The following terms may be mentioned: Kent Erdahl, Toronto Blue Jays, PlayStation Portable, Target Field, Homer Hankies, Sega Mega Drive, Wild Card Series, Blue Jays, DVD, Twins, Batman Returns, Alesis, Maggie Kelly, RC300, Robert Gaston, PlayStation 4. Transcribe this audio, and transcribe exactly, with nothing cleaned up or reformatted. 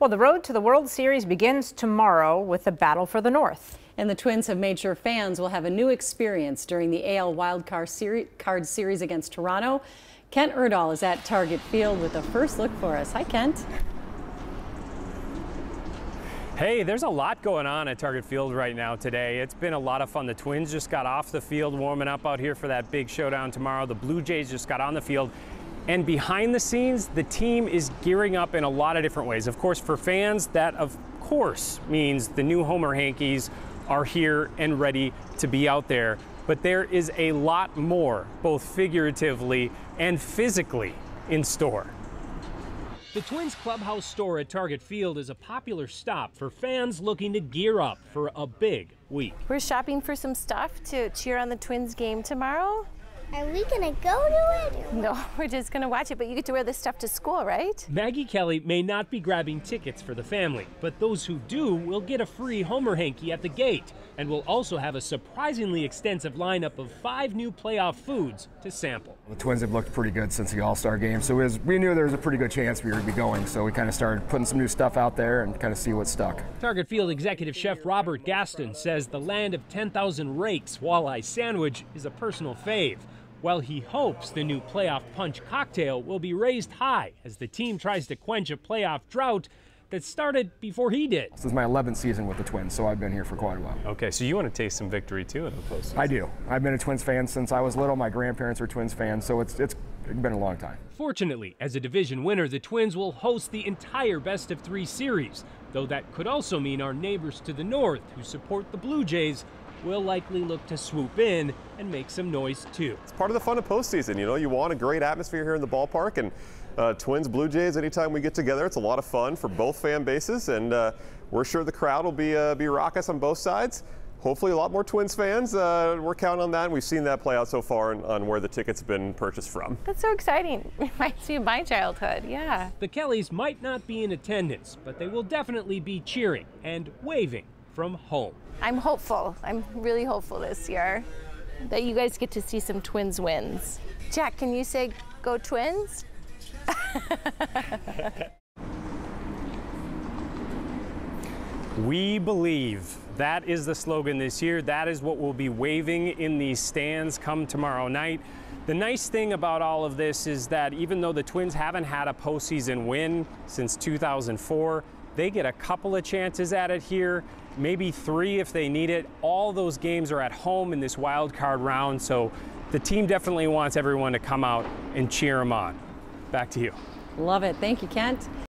Well, the road to the World Series begins tomorrow with the battle for the North. And the Twins have made sure fans will have a new experience during the A L Wild Card Series against Toronto. Kent Erdahl is at Target Field with the first look for us. Hi, Kent. Hey, there's a lot going on at Target Field right now today. It's been a lot of fun. The Twins just got off the field, warming up out here for that big showdown tomorrow. The Blue Jays just got on the field. And behind the scenes, the team is gearing up in a lot of different ways. Of course, for fans, that of course means the new Homer Hankies are here and ready to be out there. But there is a lot more, both figuratively and physically, in store. The Twins clubhouse store at Target Field is a popular stop for fans looking to gear up for a big week. We're shopping for some stuff to cheer on the Twins game tomorrow. Are we gonna go to it? No, we're just gonna watch it, but you get to wear this stuff to school, right? Maggie Kelly may not be grabbing tickets for the family, but those who do will get a free Homer Hanky at the gate, and will also have a surprisingly extensive lineup of five new playoff foods to sample. The Twins have looked pretty good since the All-Star game, so we, was, we knew there was a pretty good chance we would be going, so we kind of started putting some new stuff out there and kind of see what stuck. Target Field executive chef Robert Gaston says the land of ten thousand rakes walleye sandwich is a personal fave, while he hopes the new playoff punch cocktail will be raised high as the team tries to quench a playoff drought that started before he did. This is my eleventh season with the Twins, so I've been here for quite a while. Okay, so you want to taste some victory too in the postseason? I do. I've been a Twins fan since I was little. My grandparents were Twins fans, so it's it's been a long time. Fortunately, as a division winner, the Twins will host the entire best of three series, though that could also mean our neighbors to the north, who support the Blue Jays, will likely look to swoop in and make some noise too. It's part of the fun of postseason, you know, you want a great atmosphere here in the ballpark, and uh, Twins, Blue Jays, anytime we get together, it's a lot of fun for both fan bases, and uh, we're sure the crowd will be, uh, be raucous on both sides. Hopefully a lot more Twins fans. Uh, we're counting on that, and we've seen that play out so far on, on where the tickets have been purchased from. That's so exciting. Reminds me of my childhood, yeah. The Kellys might not be in attendance, but they will definitely be cheering and waving from home. I'm hopeful. I'm really hopeful this year that you guys get to see some Twins wins. Jack, can you say go Twins? We believe. That is the slogan this year. That is what we'll be waving in these stands come tomorrow night. The nice thing about all of this is that even though the Twins haven't had a postseason win since two thousand four, they get a couple of chances at it here, maybe three if they need it. All those games are at home in this wild card round, so the team definitely wants everyone to come out and cheer them on. Back to you. Love it. Thank you, Kent.